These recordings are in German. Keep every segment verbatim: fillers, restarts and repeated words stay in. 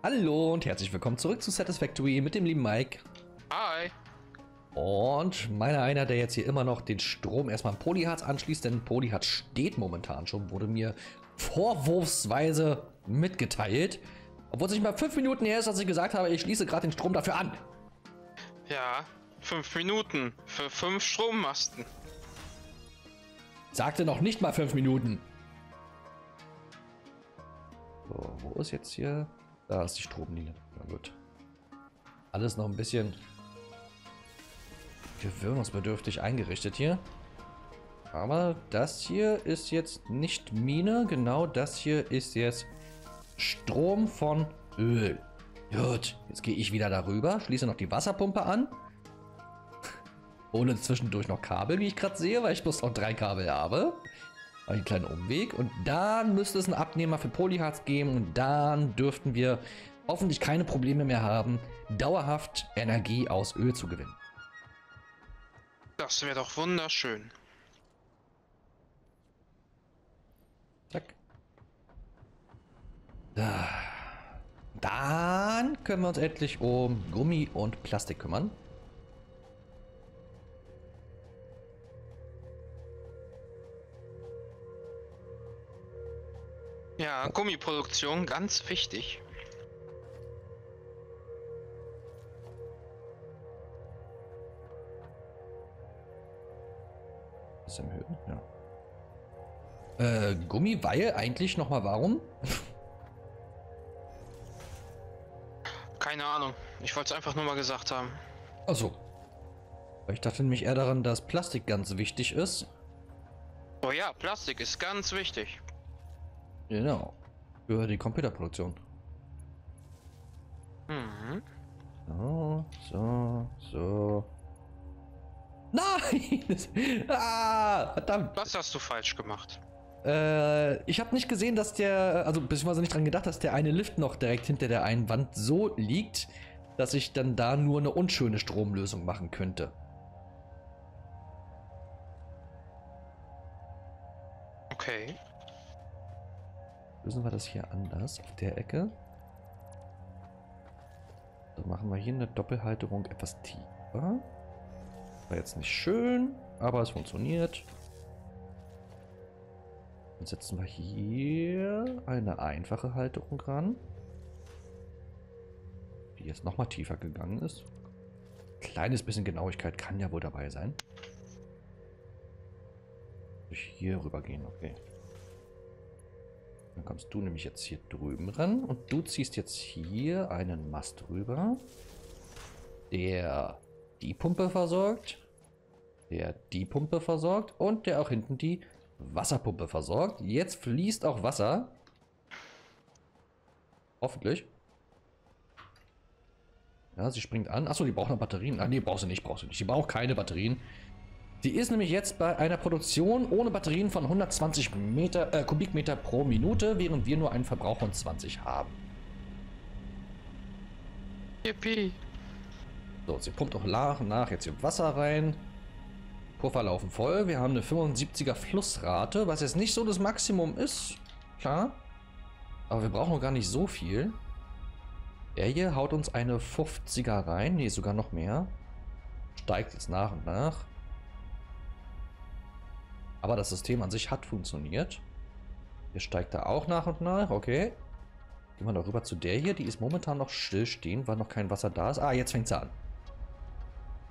Hallo und herzlich willkommen zurück zu Satisfactory mit dem lieben Mike. Hi. Und meiner einer, der jetzt hier immer noch den Strom erstmal an Polyharz anschließt, denn Polyharz steht momentan schon, wurde mir vorwurfsweise mitgeteilt. Obwohl es nicht mal fünf Minuten her ist, dass ich gesagt habe, ich schließe gerade den Strom dafür an. Ja, fünf Minuten für fünf Strommasten. Sagte noch nicht mal fünf Minuten. So, wo ist jetzt hier? Da ist die Stromlinie. Na gut. Alles noch ein bisschen gewöhnungsbedürftig eingerichtet hier. Aber das hier ist jetzt nicht Mine. Genau, das hier ist jetzt Strom von Öl. Gut, jetzt gehe ich wieder darüber, schließe noch die Wasserpumpe an. Ohne zwischendurch noch Kabel, wie ich gerade sehe, weil ich bloß noch drei Kabel habe. Einen kleinen Umweg. Und dann müsste es einen Abnehmer für Polyharz geben. Und dann dürften wir hoffentlich keine Probleme mehr haben, dauerhaft Energie aus Öl zu gewinnen. Das wäre doch wunderschön. Zack. Da. Dann können wir uns endlich um Gummi und Plastik kümmern. Ja, Gummiproduktion, ganz wichtig. Ist im Höhen, ja. Äh, Gummi, weil eigentlich nochmal warum? Keine Ahnung, ich wollte es einfach nur mal gesagt haben. Ach so. Ich dachte nämlich eher daran, dass Plastik ganz wichtig ist. Oh ja, Plastik ist ganz wichtig. Genau. Für die Computerproduktion. Mhm. So, so, so. Nein! Ah, verdammt. Was hast du falsch gemacht? Äh, ich habe nicht gesehen, dass der, also beziehungsweise nicht dran gedacht, dass der eine Lift noch direkt hinter der einen Wand so liegt, dass ich dann da nur eine unschöne Stromlösung machen könnte. Okay. Lösen wir das hier anders auf der Ecke. Dann machen wir hier eine Doppelhalterung etwas tiefer. War jetzt nicht schön, aber es funktioniert. Dann setzen wir hier eine einfache Halterung ran, die jetzt nochmal tiefer gegangen ist. Kleines bisschen Genauigkeit kann ja wohl dabei sein. Hier rüber gehen, okay. Dann kommst du nämlich jetzt hier drüben ran und du ziehst jetzt hier einen Mast rüber, der die Pumpe versorgt, der die Pumpe versorgt und der auch hinten die Wasserpumpe versorgt. Jetzt fließt auch Wasser. Hoffentlich. Ja, sie springt an. Achso, die braucht noch Batterien. Ah, nee, brauchst du nicht, brauchst du nicht. Die braucht keine Batterien. Die ist nämlich jetzt bei einer Produktion ohne Batterien von hundertzwanzig Meter, äh, Kubikmeter pro Minute, während wir nur einen Verbrauch von zwanzig haben. Yippie. So, sie pumpt auch nach und nach jetzt hier Wasser rein. Puffer laufen voll. Wir haben eine fünfundsiebziger Flussrate, was jetzt nicht so das Maximum ist. Klar. Aber wir brauchen noch gar nicht so viel. Der hier haut uns eine fünfziger rein. Nee, sogar noch mehr. Steigt jetzt nach und nach. Aber das System an sich hat funktioniert. Hier steigt er auch nach und nach. Okay. Gehen wir noch rüber zu der hier. Die ist momentan noch stillstehend, weil noch kein Wasser da ist. Ah, jetzt fängt sie an.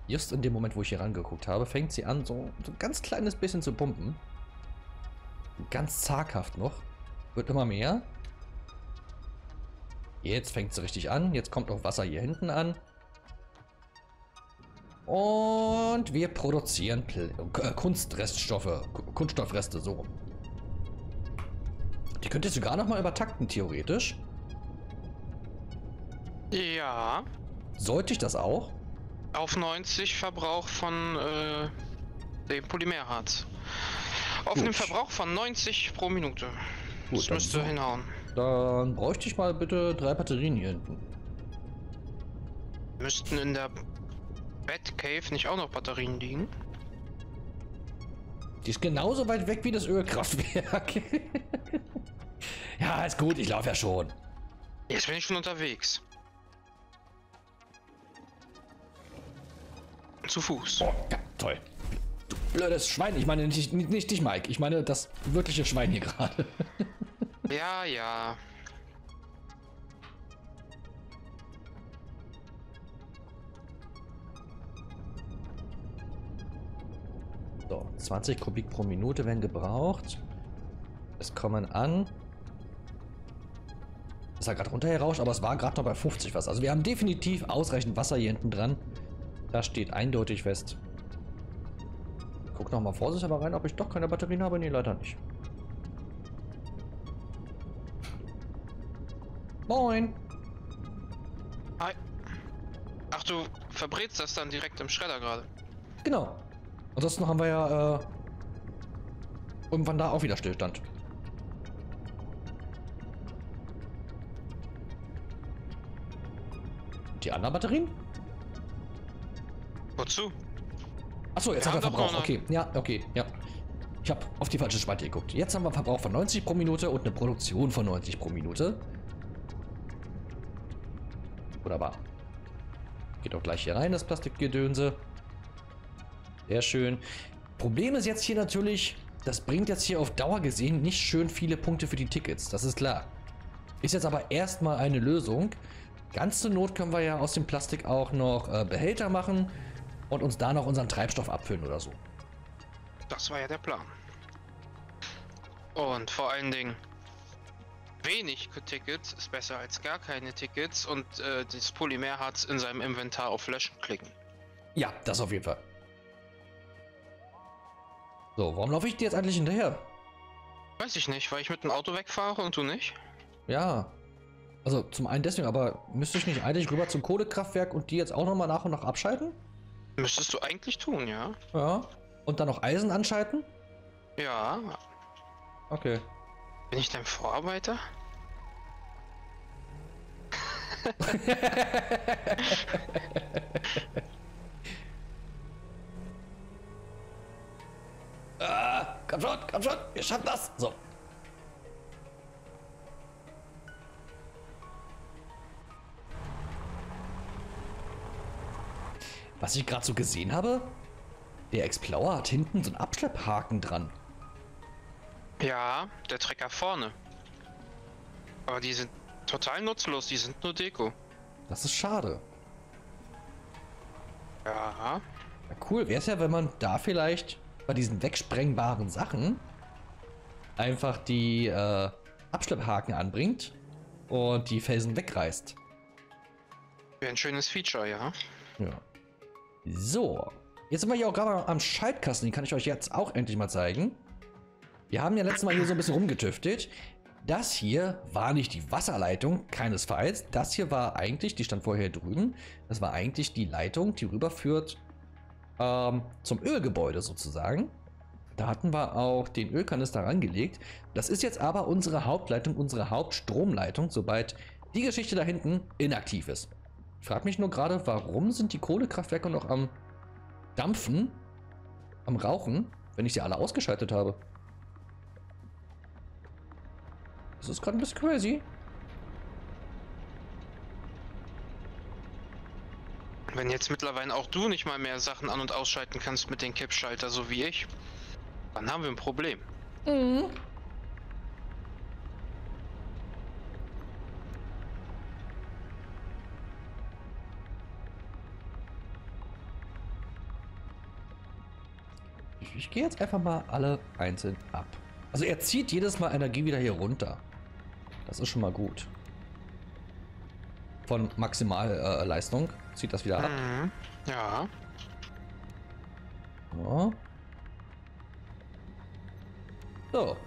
Just in dem Moment, wo ich hier rangeguckt habe, fängt sie an, so, so ein ganz kleines bisschen zu pumpen. Ganz zaghaft noch. Wird immer mehr. Jetzt fängt sie richtig an. Jetzt kommt noch Wasser hier hinten an. Und wir produzieren Pl äh, Kunstreststoffe, K Kunststoffreste, so. Die könnt ihr sogar nochmal übertakten, theoretisch. Ja. Sollte ich das auch? Auf neunzig Verbrauch von äh, dem Polymerharz. Auf Gut. Einem Verbrauch von neunzig pro Minute. Gut, das müsste hinhauen. Dann bräuchte ich mal bitte drei Batterien hier hinten. Müssten in der Batcave nicht auch noch Batterien liegen? Die ist genauso weit weg wie das Ölkraftwerk. Ja, ist gut, ich laufe ja schon. Jetzt bin ich schon unterwegs. Zu Fuß. Oh, ja, toll. Du blödes Schwein. Ich meine nicht, nicht, nicht dich, Mike. Ich meine das wirkliche Schwein hier gerade. Ja, ja. So, zwanzig Kubik pro Minute werden gebraucht. Es kommen an. Ist ja gerade runtergerauscht, aber es war gerade noch bei fünfzig was. Also wir haben definitiv ausreichend Wasser hier hinten dran. Das steht eindeutig fest. Ich guck nochmal vorsichtig rein, ob ich doch keine Batterien habe. Nee, leider nicht. Moin! Hi! Ach, du verbrätst das dann direkt im Schredder gerade. Genau. Ansonsten haben wir ja äh, irgendwann da auch wieder Stillstand. Die anderen Batterien? Wozu? Achso, jetzt wir haben wir Verbrauch. Noch okay, ja, okay, ja. Ich habe auf die falsche Spalte geguckt. Jetzt haben wir einen Verbrauch von neunzig pro Minute und eine Produktion von neunzig pro Minute. Wunderbar. Geht auch gleich hier rein, das Plastikgedönse. Sehr schön. Problem ist jetzt hier natürlich, das bringt jetzt hier auf Dauer gesehen nicht schön viele Punkte für die Tickets, das ist klar. Ist jetzt aber erstmal eine Lösung. Ganz zur Not können wir ja aus dem Plastik auch noch äh, Behälter machen und uns da noch unseren Treibstoff abfüllen oder so. Das war ja der Plan. Und vor allen Dingen, wenig Tickets ist besser als gar keine Tickets und äh, das Polyharz in seinem Inventar auf Löschen klicken. Ja, das auf jeden Fall. So, warum laufe ich dir jetzt eigentlich hinterher? Weiß ich nicht, weil ich mit dem Auto wegfahre und du nicht? Ja. Also zum einen deswegen, aber müsste ich nicht eigentlich rüber zum Kohlekraftwerk und die jetzt auch nochmal nach und nach abschalten? Müsstest du eigentlich tun, ja. Ja. Und dann noch Eisen anschalten? Ja. Okay. Bin ich dein Vorarbeiter? ah, komm schon, komm schon, wir schaffen das. So. Was ich gerade so gesehen habe, der Explorer hat hinten so einen Abschlepphaken dran. Ja, der Trecker vorne. Aber die sind total nutzlos, die sind nur Deko. Das ist schade. Ja. Na cool, wäre es ja, wenn man da vielleicht bei diesen wegsprengbaren Sachen einfach die äh, Abschlepphaken anbringt und die Felsen wegreißt. Wäre ein schönes Feature, ja. Ja. So, jetzt sind wir hier auch gerade am Schaltkasten, den kann ich euch jetzt auch endlich mal zeigen. Wir haben ja letztes Mal hier so ein bisschen rumgetüftelt. Das hier war nicht die Wasserleitung, keinesfalls. Das hier war eigentlich, die stand vorher drüben, das war eigentlich die Leitung, die rüberführt ähm, zum Ölgebäude sozusagen. Da hatten wir auch den Ölkanister rangelegt. Das ist jetzt aber unsere Hauptleitung, unsere Hauptstromleitung, sobald die Geschichte da hinten inaktiv ist. Ich frage mich nur gerade, warum sind die Kohlekraftwerke noch am Dampfen, am Rauchen, wenn ich sie alle ausgeschaltet habe? Das ist gerade ein bisschen crazy. Wenn jetzt mittlerweile auch du nicht mal mehr Sachen an- und ausschalten kannst mit den Kippschalter, so wie ich, dann haben wir ein Problem. Mhm. Ich gehe jetzt einfach mal alle einzeln ab. Also er zieht jedes Mal Energie wieder hier runter. Das ist schon mal gut. Von Maximalleistung äh, zieht das wieder ab. Mhm. Ja. So. So.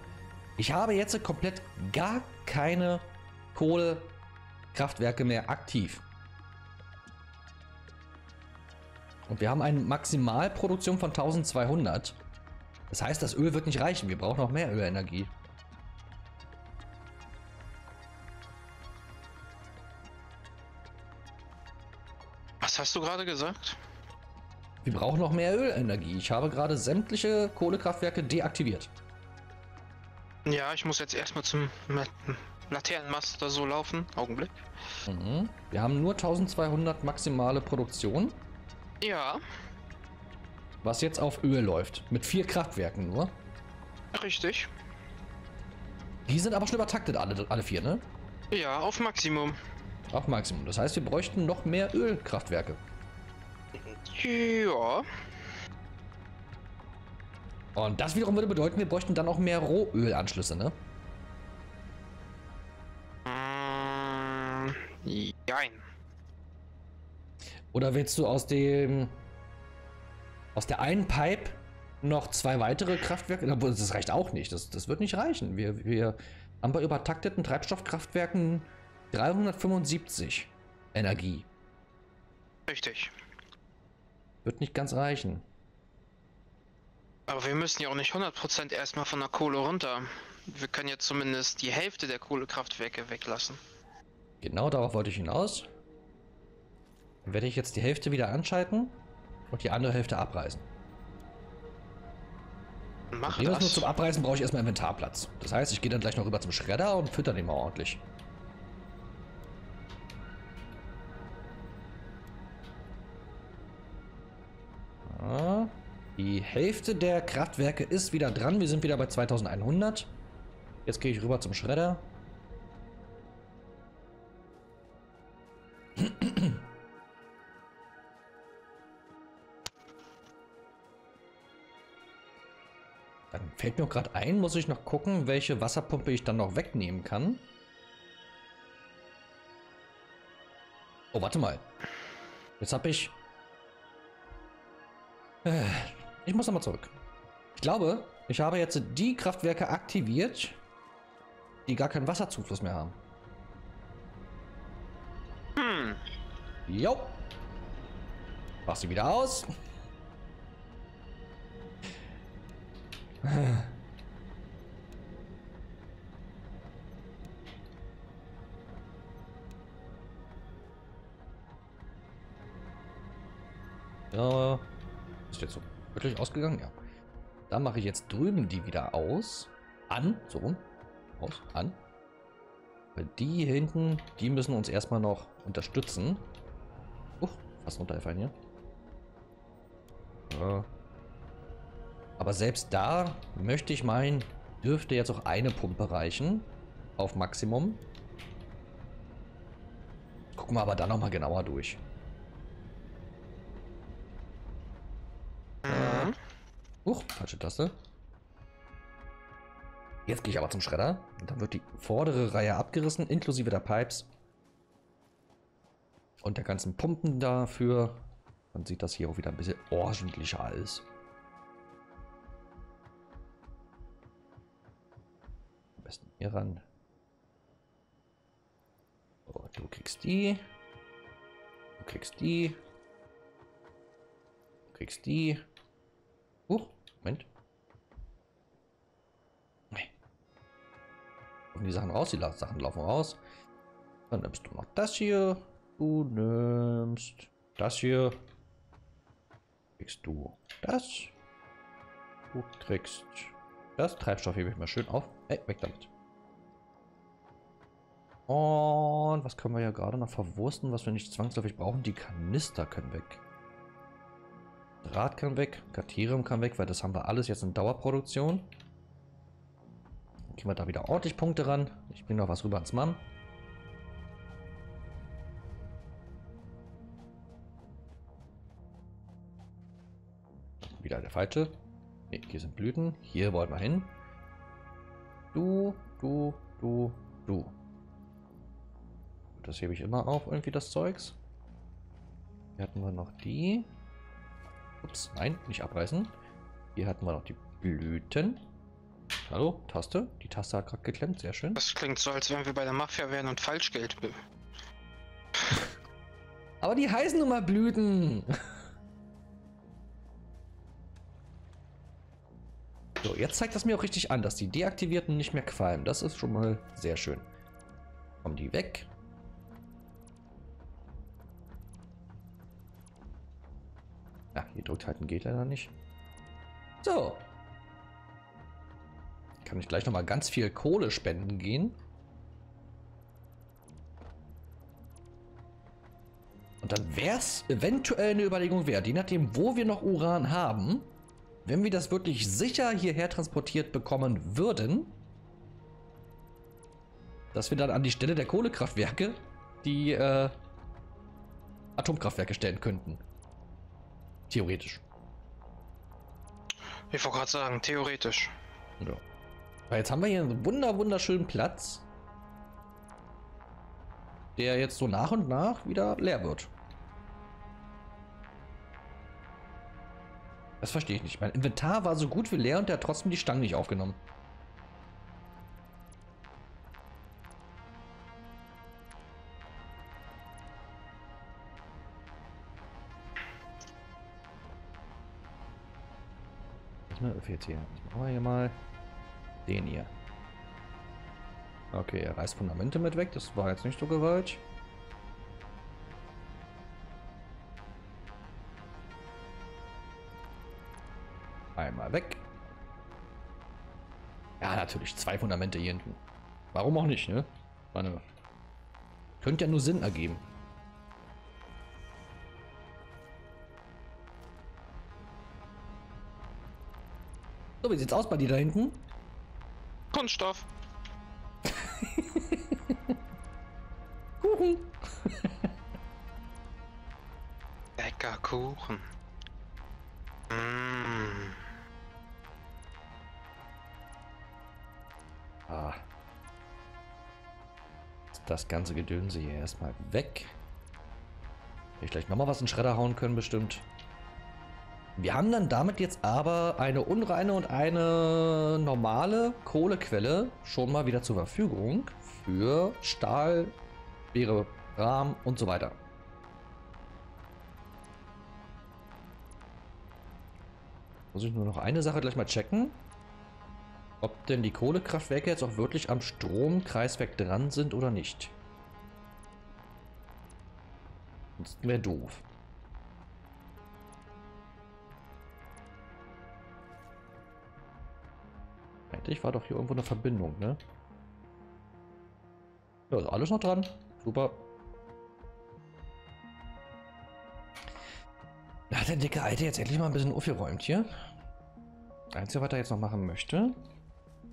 Ich habe jetzt komplett gar keine Kohlekraftwerke mehr aktiv. Und wir haben eine Maximalproduktion von eintausendzweihundert. Das heißt, das Öl wird nicht reichen. Wir brauchen noch mehr Ölenergie. Was hast du gerade gesagt? Wir brauchen noch mehr Ölenergie. Ich habe gerade sämtliche Kohlekraftwerke deaktiviert. Ja, ich muss jetzt erstmal zum Laternenmast oder so laufen. Augenblick. Mhm. Wir haben nur zwölfhundert maximale Produktion. Ja. Was jetzt auf Öl läuft. Mit vier Kraftwerken nur. Richtig. Die sind aber schon übertaktet, alle, alle vier, ne? Ja, auf Maximum. Auf Maximum. Das heißt, wir bräuchten noch mehr Ölkraftwerke. Ja. Und das wiederum würde bedeuten, wir bräuchten dann auch mehr Rohölanschlüsse, ne? Mm, nein. Oder willst du aus dem... aus der einen Pipe noch zwei weitere Kraftwerke? Das reicht auch nicht. Das, das wird nicht reichen. Wir, wir haben bei übertakteten Treibstoffkraftwerken dreihundertfünfundsiebzig Energie. Richtig. Wird nicht ganz reichen. Aber wir müssen ja auch nicht hundert Prozent erstmal von der Kohle runter. Wir können ja zumindest die Hälfte der Kohlekraftwerke weglassen. Genau, darauf wollte ich hinaus. Dann werde ich jetzt die Hälfte wieder anschalten und die andere Hälfte abreißen. Mach das. Nur zum Abreißen brauche ich erstmal Inventarplatz. Das heißt, ich gehe dann gleich noch rüber zum Schredder und fütter den mal ordentlich. Ja. Die Hälfte der Kraftwerke ist wieder dran. Wir sind wieder bei zweitausendeinhundert. Jetzt gehe ich rüber zum Schredder. Dann fällt mir gerade ein, muss ich noch gucken, welche Wasserpumpe ich dann noch wegnehmen kann. Oh, warte mal. Jetzt habe ich... Äh. Ich muss nochmal zurück. Ich glaube, ich habe jetzt die Kraftwerke aktiviert, die gar keinen Wasserzufluss mehr haben. Hm. Jo. Mach sie wieder aus. Ja. Ist jetzt so. Wirklich ausgegangen, ja. Da mache ich jetzt drüben die wieder aus. An, so rum. Aus, an. Weil die hier hinten, die müssen uns erstmal noch unterstützen. Uh, fast runtergefallen hier. Ja. Aber selbst da möchte ich meinen, dürfte jetzt auch eine Pumpe reichen. Auf Maximum. Gucken wir aber dann nochmal genauer durch. Huch, falsche Taste. Jetzt gehe ich aber zum Schredder. Und dann wird die vordere Reihe abgerissen, inklusive der Pipes. Und der ganzen Pumpen dafür. Dann sieht das hier auch wieder ein bisschen ordentlicher aus. Am besten hier ran. So, du kriegst die. Du kriegst die. Du kriegst die. Huch, Moment. Nee. Und die Sachen raus, die Sachen laufen raus. Dann nimmst du noch das hier. Du nimmst das hier. Kriegst du das. Du kriegst das. Treibstoff hebe ich mal schön auf. Ey, weg damit. Und was können wir ja gerade noch verwursten, was wir nicht zwangsläufig brauchen? Die Kanister können weg. Draht kann weg, Katerium kann weg, weil das haben wir alles jetzt in Dauerproduktion. Dann gehen wir da wieder ordentlich Punkte ran. Ich bringe noch was rüber ans Mann. Wieder der falsche. Ne, hier sind Blüten. Hier wollen wir hin. Du, du, du, du. Das hebe ich immer auf, irgendwie das Zeugs. Hier hatten wir noch die... Ups, nein, nicht abreißen. Hier hatten wir noch die Blüten. Hallo, Taste. Die Taste hat gerade geklemmt, sehr schön. Das klingt so, als wenn wir bei der Mafia wären und Falschgeld. Aber die heißen nun mal Blüten. So, jetzt zeigt das mir auch richtig an, dass die deaktivierten nicht mehr qualmen. Das ist schon mal sehr schön. Kommen die weg. Ja, hier drückt halten geht leider nicht. So. Kann ich gleich nochmal ganz viel Kohle spenden gehen. dann wäre es eventuell eine Überlegung wert, je nachdem, wo wir noch Uran haben, wenn wir das wirklich sicher hierher transportiert bekommen würden, dass wir dann an die Stelle der Kohlekraftwerke die äh, Atomkraftwerke stellen könnten. Theoretisch. Ich wollte gerade sagen, theoretisch. Ja. Weil jetzt haben wir hier einen wunder wunderschönen Platz, der jetzt so nach und nach wieder leer wird. Das verstehe ich nicht. Mein Inventar war so gut wie leer und der hat trotzdem die Stangen nicht aufgenommen. Jetzt hier. Ich mache hier mal den hier. Okay, er reißt Fundamente mit weg. Das war jetzt nicht so gewaltig. Einmal weg. Ja, natürlich. Zwei Fundamente hier hinten. Warum auch nicht, ne? Meine, könnte ja nur Sinn ergeben. So, wie sieht's aus bei dir da hinten? Kunststoff. Kuchen. Lecker Kuchen. Mm. Ah. Das ganze Gedönse hier erstmal weg. Will ich gleich nochmal was in den Schredder hauen können, bestimmt. Wir haben dann damit jetzt aber eine unreine und eine normale Kohlequelle schon mal wieder zur Verfügung für Stahl, schwere Rahmen und so weiter. Muss ich nur noch eine Sache gleich mal checken, ob denn die Kohlekraftwerke jetzt auch wirklich am Stromkreiswerk dran sind oder nicht. Sonst wäre doof. Ich war doch hier irgendwo eine Verbindung, ne? Ja, also alles noch dran. Super. Da hat der dicke Alte jetzt endlich mal ein bisschen aufgeräumt hier. Das Einzige, was er jetzt noch machen möchte,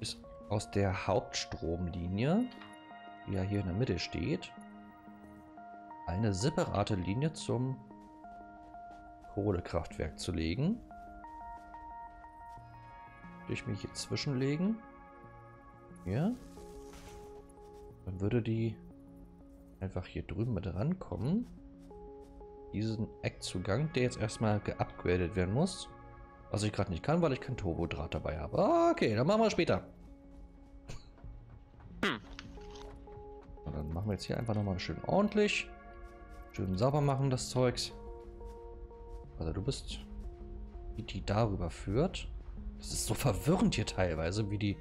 ist aus der Hauptstromlinie, die ja hier in der Mitte steht, eine separate Linie zum Kohlekraftwerk zu legen. Ich mich hier zwischenlegen. Ja. Dann würde die einfach hier drüben mit rankommen. Diesen Eckzugang, der jetzt erstmal geupgradet werden muss. Was ich gerade nicht kann, weil ich kein Turbodraht dabei habe. Okay, dann machen wir später. Hm. Und dann machen wir jetzt hier einfach nochmal schön ordentlich. Schön sauber machen das Zeugs. Also du bist, wie die darüber führt. Es ist so verwirrend hier teilweise, wie die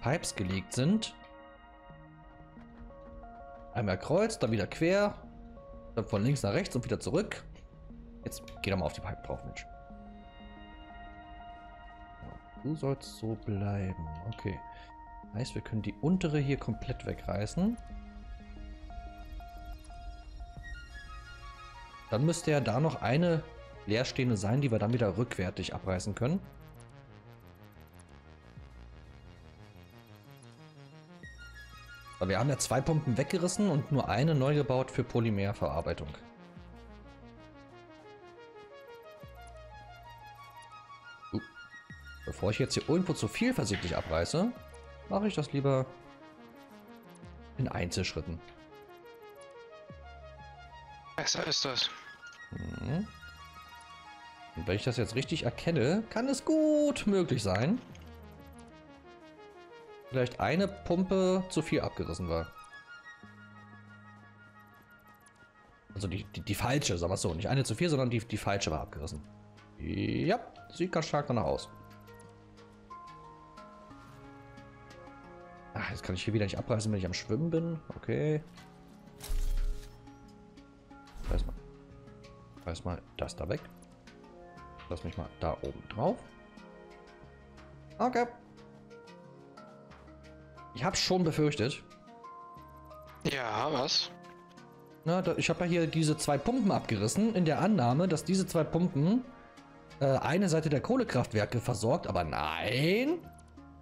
Pipes gelegt sind. Einmal kreuz, dann wieder quer, dann von links nach rechts und wieder zurück. Jetzt geh doch mal auf die Pipe drauf, Mensch. Du sollst so bleiben. Okay. Heißt, wir können die untere hier komplett wegreißen. Dann müsste ja da noch eine leerstehende sein, die wir dann wieder rückwärtig abreißen können. Wir haben ja zwei Pumpen weggerissen und nur eine neu gebaut für Polymerverarbeitung. Uh. Bevor ich jetzt hier irgendwo zu viel versehentlich abreiße, mache ich das lieber in Einzelschritten. Besser ist das. Hm. Und wenn ich das jetzt richtig erkenne, kann es gut möglich sein, vielleicht eine Pumpe zu viel abgerissen war. Also die, die, die falsche, sagen wir es so. Nicht eine zu viel, sondern die, die falsche war abgerissen. Ja, sieht ganz stark danach aus. Ach, jetzt kann ich hier wieder nicht abreißen, wenn ich am Schwimmen bin. Okay. Reiß mal. Reiß mal das da weg. Lass mich mal da oben drauf. Okay. Ich hab's schon befürchtet. Ja, was? Na, da, ich habe ja hier diese zwei Pumpen abgerissen, in der Annahme, dass diese zwei Pumpen äh, eine Seite der Kohlekraftwerke versorgt. Aber nein,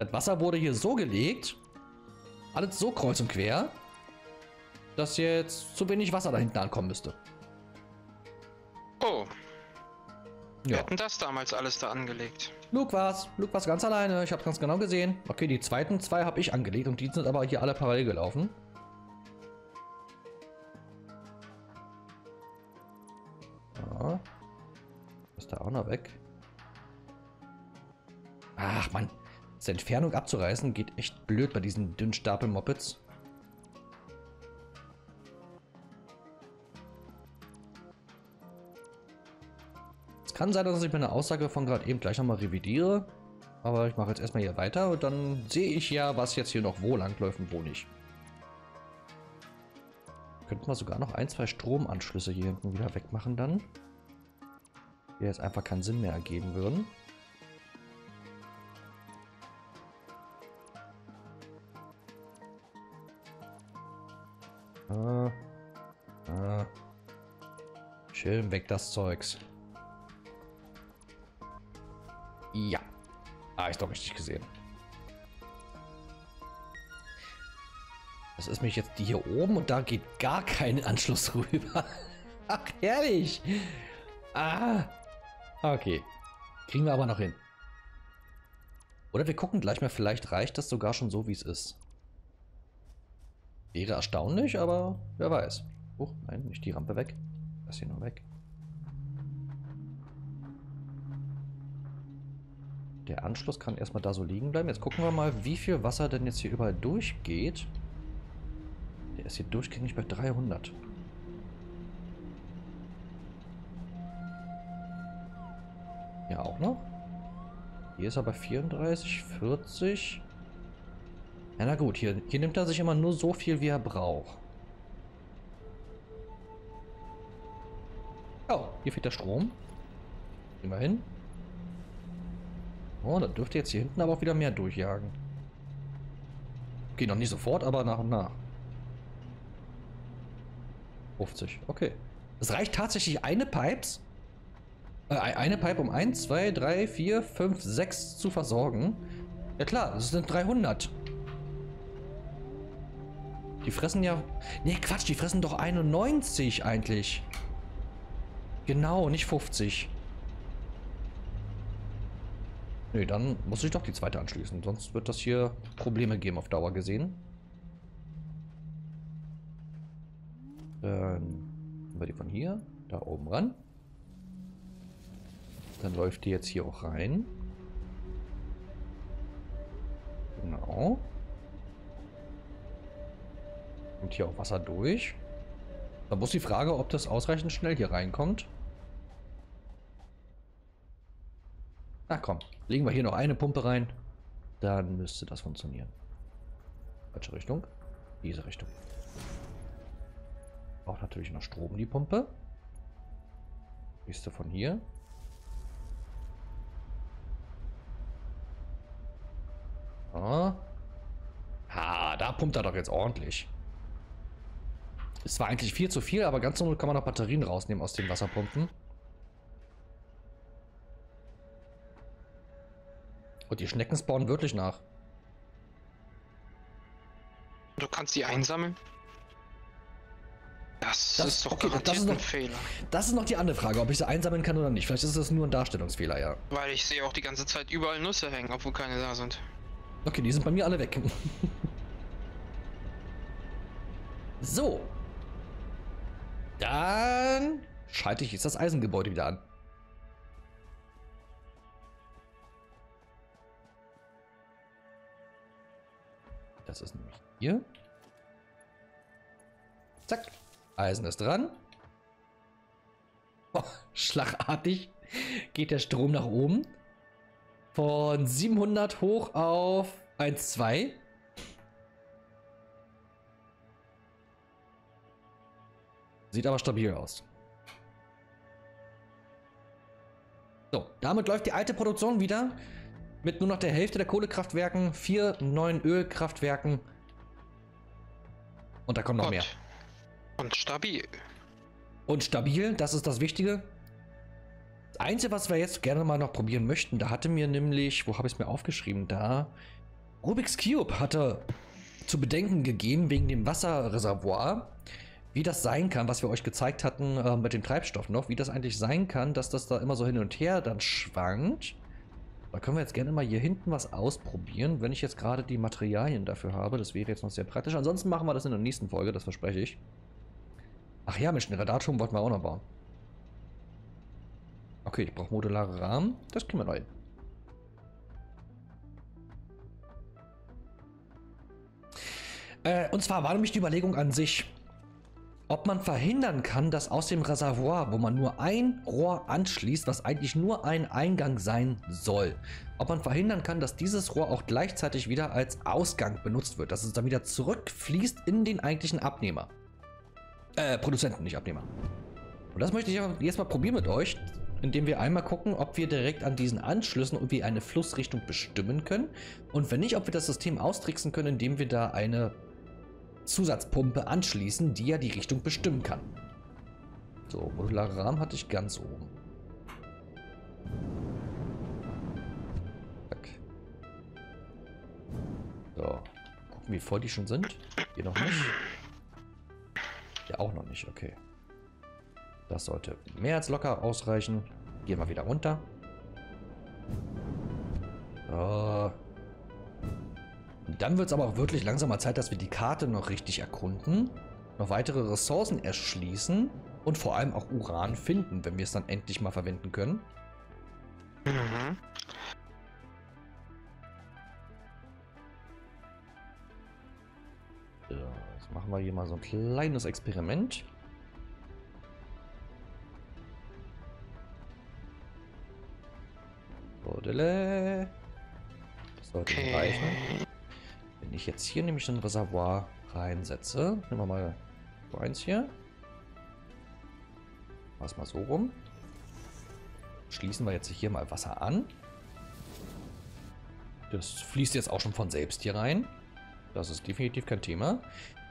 das Wasser wurde hier so gelegt, alles so kreuz und quer, dass jetzt zu wenig Wasser da hinten ankommen müsste. Oh. Ja. Wir hätten das damals alles da angelegt. Luke war's. Luke war's ganz alleine. Ich hab's ganz genau gesehen. Okay, die zweiten zwei habe ich angelegt und die sind aber hier alle parallel gelaufen. Ja. Ist da auch noch weg. Ach Mann. Diese Entfernung abzureißen geht echt blöd bei diesen dünnen Stapel-Moppets. Kann sein, dass ich meine Aussage von gerade eben gleich nochmal revidiere. Aber ich mache jetzt erstmal hier weiter und dann sehe ich ja, was jetzt hier noch wo lang läuft und wo nicht. Könnten wir sogar noch ein, zwei Stromanschlüsse hier hinten wieder wegmachen dann. Die jetzt einfach keinen Sinn mehr ergeben würden. Ah, ah. Schön weg das Zeugs. Ja. Ah, ich doch richtig gesehen. Das ist mich jetzt die hier oben und da geht gar kein Anschluss rüber. Ach, herrlich. Ah. Okay. Kriegen wir aber noch hin. Oder wir gucken gleich mal, vielleicht reicht das sogar schon so, wie es ist. Wäre erstaunlich, aber wer weiß. Oh, nein, nicht die Rampe weg. Das hier noch weg. Der Anschluss kann erstmal da so liegen bleiben. Jetzt gucken wir mal, wie viel Wasser denn jetzt hier überall durchgeht. Der ist hier durchgängig bei dreihundert. Ja, auch noch. Hier ist er bei vierunddreißig, vierzig. Ja, na gut, hier, hier nimmt er sich immer nur so viel, wie er braucht. Oh, hier fehlt der Strom. Immerhin. Oh, dann dürfte jetzt hier hinten aber auch wieder mehr durchjagen. Geht noch nicht sofort, aber nach und nach. fünfzig, okay. Es reicht tatsächlich eine Pipes. Äh, eine Pipe, um eins, zwei, drei, vier, fünf, sechs zu versorgen. Ja klar, das sind dreihundert. Die fressen ja... Nee, Quatsch, die fressen doch einundneunzig eigentlich. Genau, nicht fünfzig. Nee, dann muss ich doch die zweite anschließen, sonst wird das hier Probleme geben auf Dauer gesehen. Dann nehmen wir die von hier, da oben ran. Dann läuft die jetzt hier auch rein. Genau. Und hier auch Wasser durch. Da muss die Frage, ob das ausreichend schnell hier reinkommt. Na komm, legen wir hier noch eine Pumpe rein. Dann müsste das funktionieren. Falsche Richtung. Diese Richtung. Braucht natürlich noch Strom, die Pumpe. Nächste von hier. Ah. Ha, da pumpt er doch jetzt ordentlich. Es war eigentlich viel zu viel, aber ganz normal kann man noch Batterien rausnehmen aus den Wasserpumpen. Und die Schnecken spawnen wirklich nach. Du kannst die einsammeln? Das, das ist doch okay, das ist noch, ein Fehler. Das ist noch die andere Frage, ob ich sie einsammeln kann oder nicht. Vielleicht ist das nur ein Darstellungsfehler, ja. Weil ich sehe auch die ganze Zeit überall Nüsse hängen, obwohl keine da sind. Okay, die sind bei mir alle weg. So. Dann schalte ich jetzt das Eisengebäude wieder an. Das ist nämlich hier. Zack. Eisen ist dran. Oh, schlagartig geht der Strom nach oben. Von siebenhundert hoch auf eins Komma zwei. Sieht aber stabil aus. So, damit läuft die alte Produktion wieder. Mit nur noch der Hälfte der Kohlekraftwerken, vier neuen Ölkraftwerken. Und da kommt noch Gott. Mehr. Und stabil. Und stabil, das ist das Wichtige. Das Einzige, was wir jetzt gerne mal noch probieren möchten, da hatte mir nämlich, wo habe ich es mir aufgeschrieben, da, Rubik's Cube hatte zu bedenken gegeben wegen dem Wasserreservoir, wie das sein kann, was wir euch gezeigt hatten äh, mit dem Treibstoff noch, wie das eigentlich sein kann, dass das da immer so hin und her dann schwankt. Da können wir jetzt gerne mal hier hinten was ausprobieren, wenn ich jetzt gerade die Materialien dafür habe. Das wäre jetzt noch sehr praktisch. Ansonsten machen wir das in der nächsten Folge, das verspreche ich. Ach ja, Mensch, den Radarturm wollten wir auch noch bauen. Okay, ich brauche modulare Rahmen. Das kriegen wir neu. Äh, und zwar war nämlich die Überlegung an sich, ob man verhindern kann, dass aus dem Reservoir, wo man nur ein Rohr anschließt, was eigentlich nur ein Eingang sein soll, ob man verhindern kann, dass dieses Rohr auch gleichzeitig wieder als Ausgang benutzt wird, dass es dann wieder zurückfließt in den eigentlichen Abnehmer. Äh, Produzenten, nicht Abnehmer. Und das möchte ich jetzt mal probieren mit euch, indem wir einmal gucken, ob wir direkt an diesen Anschlüssen irgendwie eine Flussrichtung bestimmen können. Und wenn nicht, ob wir das System austricksen können, indem wir da eine Zusatzpumpe anschließen, die ja die Richtung bestimmen kann. So, modularer Rahmen hatte ich ganz oben. Zack. So, gucken, wie voll die schon sind. Hier noch nicht. Ja, auch noch nicht, okay. Das sollte mehr als locker ausreichen. Gehen wir wieder runter. So. Und dann wird es aber auch wirklich langsam mal Zeit, dass wir die Karte noch richtig erkunden, noch weitere Ressourcen erschließen und vor allem auch Uran finden, wenn wir es dann endlich mal verwenden können. Mhm. So, jetzt machen wir hier mal so ein kleines Experiment. Das sollte okay reichen. Wenn ich jetzt hier nämlich ein Reservoir reinsetze, nehmen wir mal so eins hier. Was mal so rum. Schließen wir jetzt hier mal Wasser an. Das fließt jetzt auch schon von selbst hier rein. Das ist definitiv kein Thema.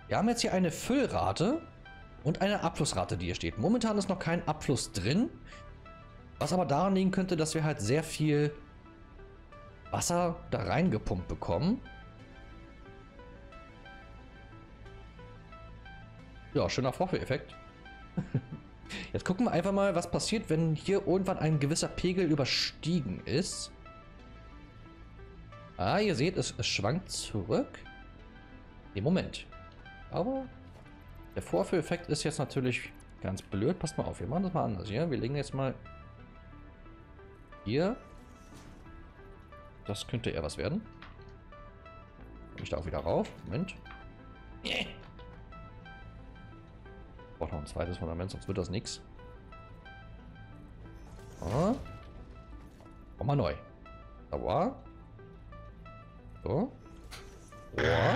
Wir haben jetzt hier eine Füllrate und eine Abflussrate, die hier steht. Momentan ist noch kein Abfluss drin. Was aber daran liegen könnte, dass wir halt sehr viel Wasser da reingepumpt bekommen. Ja, schöner Vorführeffekt. Jetzt gucken wir einfach mal, was passiert, wenn hier irgendwann ein gewisser Pegel überstiegen ist. Ah, ihr seht, es, es schwankt zurück. Im Moment. Aber der Vorführeffekt ist jetzt natürlich ganz blöd. Passt mal auf, wir machen das mal anders hier. Wir legen jetzt mal hier. Das könnte eher was werden. Komme ich da auch wieder rauf? Moment. Ich brauche noch ein zweites Fundament, sonst wird das nichts. So. Komm mal neu. Aua. So. Aua.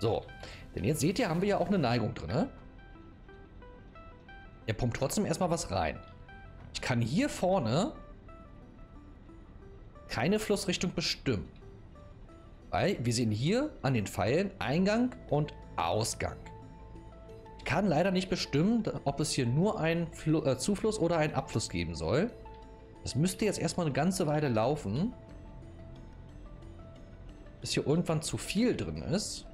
So. Denn jetzt seht ihr, haben wir ja auch eine Neigung drin, ne? Ihr pumpt trotzdem erstmal was rein. Ich kann hier vorne keine Flussrichtung bestimmen. Weil wir sehen hier an den Pfeilen Eingang und Ausgang. Ich kann leider nicht bestimmen, ob es hier nur einen Fl- äh, Zufluss oder einen Abfluss geben soll. Das müsste jetzt erstmal eine ganze Weile laufen. Bis hier irgendwann zu viel drin ist.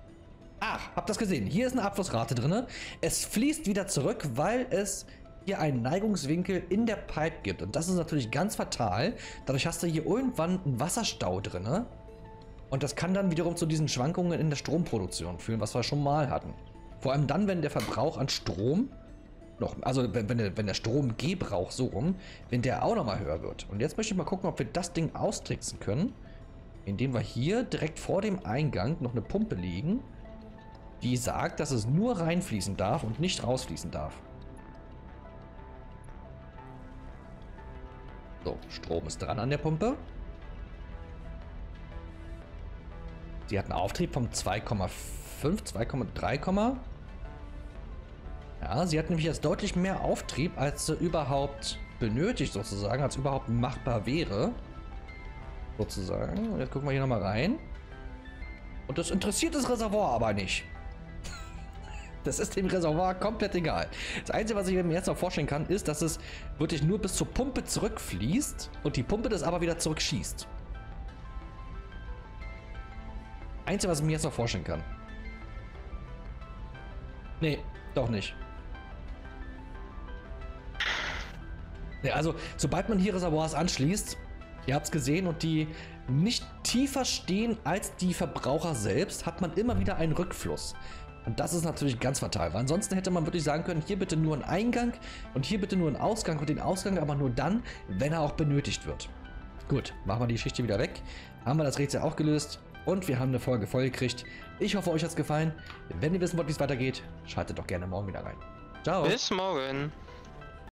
Ach, habt ihr das gesehen? Hier ist eine Abflussrate drin. Es fließt wieder zurück, weil es hier einen Neigungswinkel in der Pipe gibt. Und das ist natürlich ganz fatal. Dadurch hast du hier irgendwann einen Wasserstau drin. Und das kann dann wiederum zu diesen Schwankungen in der Stromproduktion führen, was wir schon mal hatten. Vor allem dann, wenn der Verbrauch an Strom noch, also wenn, wenn, der, wenn der Stromgebrauch so rum, wenn der auch nochmal höher wird. Und jetzt möchte ich mal gucken, ob wir das Ding austricksen können, indem wir hier direkt vor dem Eingang noch eine Pumpe legen, die sagt, dass es nur reinfließen darf und nicht rausfließen darf. So, Strom ist dran an der Pumpe. Sie hat einen Auftrieb von zwei Komma fünf, zwei Komma drei. Ja, sie hat nämlich jetzt deutlich mehr Auftrieb, als sie überhaupt benötigt, sozusagen, als überhaupt machbar wäre. Sozusagen. Und jetzt gucken wir hier nochmal rein. Und das interessiert das Reservoir aber nicht. Das ist dem Reservoir komplett egal. Das Einzige, was ich mir jetzt noch vorstellen kann, ist, dass es wirklich nur bis zur Pumpe zurückfließt und die Pumpe das aber wieder zurückschießt. Einzige, was ich mir jetzt noch vorstellen kann. Nee, doch nicht. Nee, also, sobald man hier Reservoirs anschließt, ihr habt es gesehen, und die nicht tiefer stehen als die Verbraucher selbst, hat man immer wieder einen Rückfluss. Und das ist natürlich ganz fatal, weil ansonsten hätte man wirklich sagen können, hier bitte nur einen Eingang und hier bitte nur einen Ausgang und den Ausgang aber nur dann, wenn er auch benötigt wird. Gut, machen wir die Geschichte wieder weg. Haben wir das Rätsel auch gelöst und wir haben eine Folge voll gekriegt. Ich hoffe, euch hat es gefallen. Wenn ihr wissen wollt, wie es weitergeht, schaltet doch gerne morgen wieder rein. Ciao. Bis morgen.